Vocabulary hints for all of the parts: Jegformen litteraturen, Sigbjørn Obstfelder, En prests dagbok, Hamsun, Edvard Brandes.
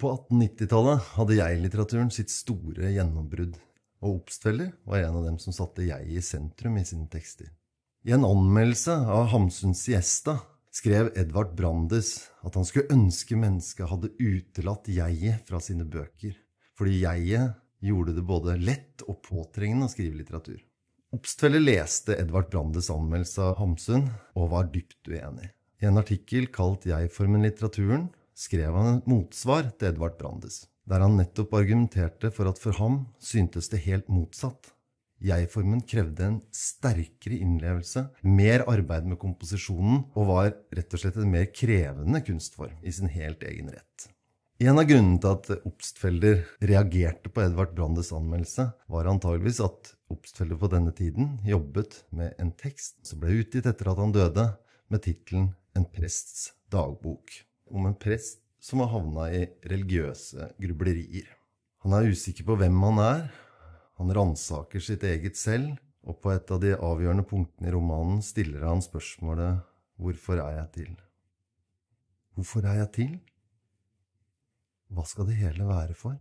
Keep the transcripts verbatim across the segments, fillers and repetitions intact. På atten nittitallet hadde jeg-litteraturen sitt store gjennombrudd, og Obstfelder var en av dem som satte jeg i sentrum i sine tekster. I en anmeldelse av Hamsuns siesta skrev Edvard Brandes at han skulle ønske mennesket hadde utelatt jeget fra sine bøker, fordi jeget gjorde det både lett og påtrengende å skrive litteratur. Obstfelder leste Edvard Brandes anmeldelse av Hamsun og var dypt uenig. I en artikkel kalt Jegformen litteraturen skrev han et motsvar til Edvard Brandes, der han nettopp argumenterte for at for ham syntes det helt motsatt. Jeg-formen krevde en sterkere innlevelse, mer arbeid med komposisjonen, og var rett og slett en mer krevende kunstform i sin helt egen rett. En av grunnene til at Obstfelder reagerte på Edvard Brandes anmeldelse, var antageligvis at Obstfelder på denne tiden jobbet med en tekst som ble utgitt etter at han døde, med titlen En prests dagbok, om en prest som har havnet i religiøse grublerier. Han er usikker på hvem han er. Han ransaker sitt eget selv, og på et av de avgjørende punktene i romanen stiller han spørsmålet «Hvorfor er jeg til?» Hvorfor er jeg til? Hva skal det hele være for?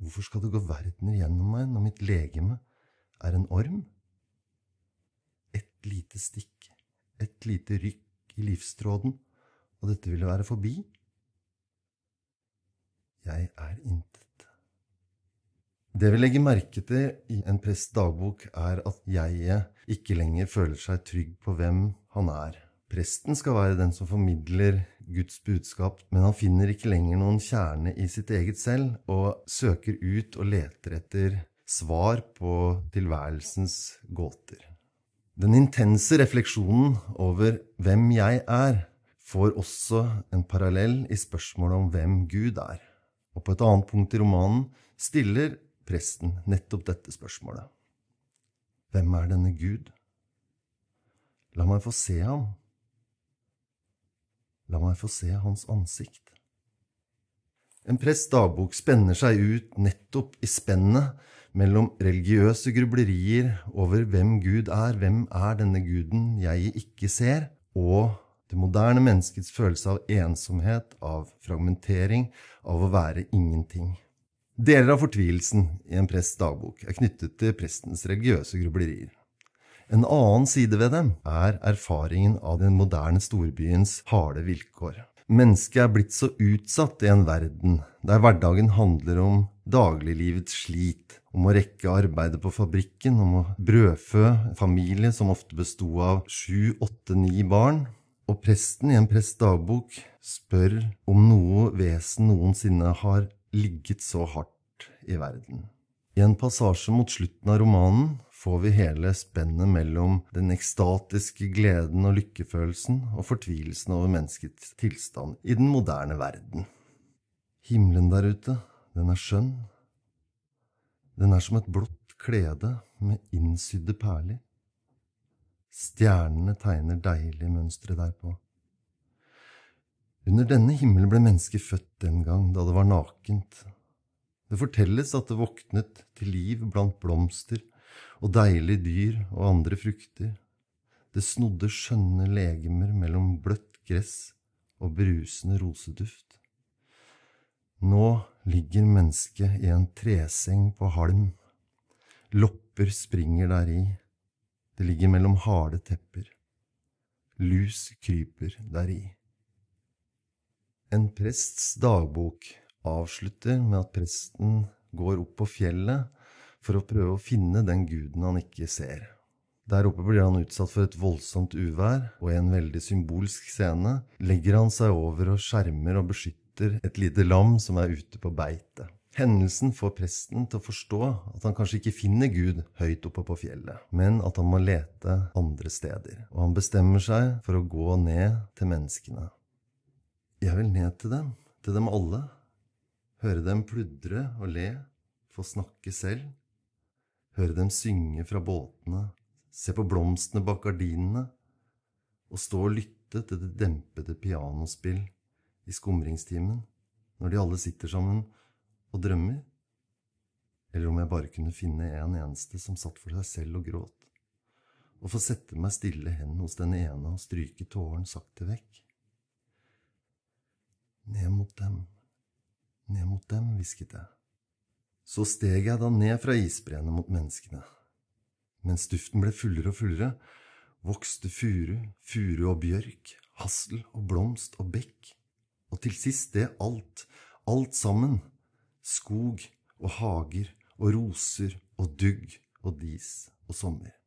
Hvorfor skal det gå verdener gjennom meg når mitt legeme er en orm? Et lite stikk, et lite rykk i livstråden, og dette ville være forbi. Jeg er intet. Det vi legger merke til i En prests dagbok er at jeget ikke lenger føler seg trygg på hvem han er. Presten skal være den som formidler Guds budskap, men han finner ikke lenger noen kjerne i sitt eget selv, og søker ut og leter etter svar på tilværelsens gåter. Den intense refleksjonen over hvem jeg er, får også en parallell i spørsmålet om hvem Gud er. Og på et annet punkt i romanen stiller presten nettopp dette spørsmålet. Hvem er denne Gud? La meg få se ham. La meg få se hans ansikt. En prests dagbok spenner seg ut nettopp i spennet mellom religiøse grublerier over hvem Gud er, hvem er denne guden jeg ikke ser, og det moderne menneskets følelse av ensomhet, av fragmentering, av å være ingenting. Deler av fortvilelsen i En prests dagbok er knyttet til prestens religiøse grublerier. En annen side ved dem er erfaringen av den moderne storbyens harde vilkår. Mennesket er blitt så utsatt i en verden der hverdagen handler om dagliglivets slit, om å rekke arbeidet på fabrikken, om å brødfø en familie som ofte bestod av sju, åtte, ni barn. Og presten i En prests dagbok spør om noe vesen noensinne har ligget så hardt i verden. I en passasje mot slutten av romanen får vi hele spennet mellom den ekstatiske gleden og lykkefølelsen og fortvilelsen over menneskets tilstand i den moderne verden. Himmelen der ute, den er skjønn. Den er som et blått klede med innsydde perler. Stjernene tegner deilige mønstre derpå. Under denne himmelen ble mennesket født den gang da det var nakent. Det fortelles at det våknet til liv blant blomster og deilige dyr og andre frukter. Det snodde skjønne legemer mellom bløtt gress og berusende roseduft. Nå ligger mennesket i en treseng på halm. Lopper springer deri. Det ligger mellom harde tepper. Lus kryper deri. En prests dagbok avslutter med at presten går opp på fjellet for å prøve å finne den guden han ikke ser. Der oppe blir han utsatt for et voldsomt uvær, og i en veldig symbolsk scene legger han seg over og skjermer og beskytter et lite lam som er ute på beite. Hendelsen får presten til å forstå at han kanskje ikke finner Gud høyt oppe på fjellet, men at han må lete andre steder, og han bestemmer seg for å gå ned til menneskene. Jeg vil ned til dem, til dem alle, høre dem pludre og le, få snakke selv, høre dem synge fra båtene, se på blomstene bak gardinene, og stå og lytte til det dempede pianospill i skumringstimen, når de alle sitter sammen og drømmer, eller om jeg bare kunne finne en eneste som satt for seg selv og gråt, og få sette meg stille hen hos den ene og stryke tåren sakte vekk. Ned mot dem. Ned mot dem, hvisket jeg. Så steg jeg da ned fra isbreene mot menneskene. Mens duften ble fullere og fullere, vokste furu, furu og bjørk, hassel og blomst og bekk, og til sist det alt, alt sammen, skog og hager og roser og dugg og dis og sommer.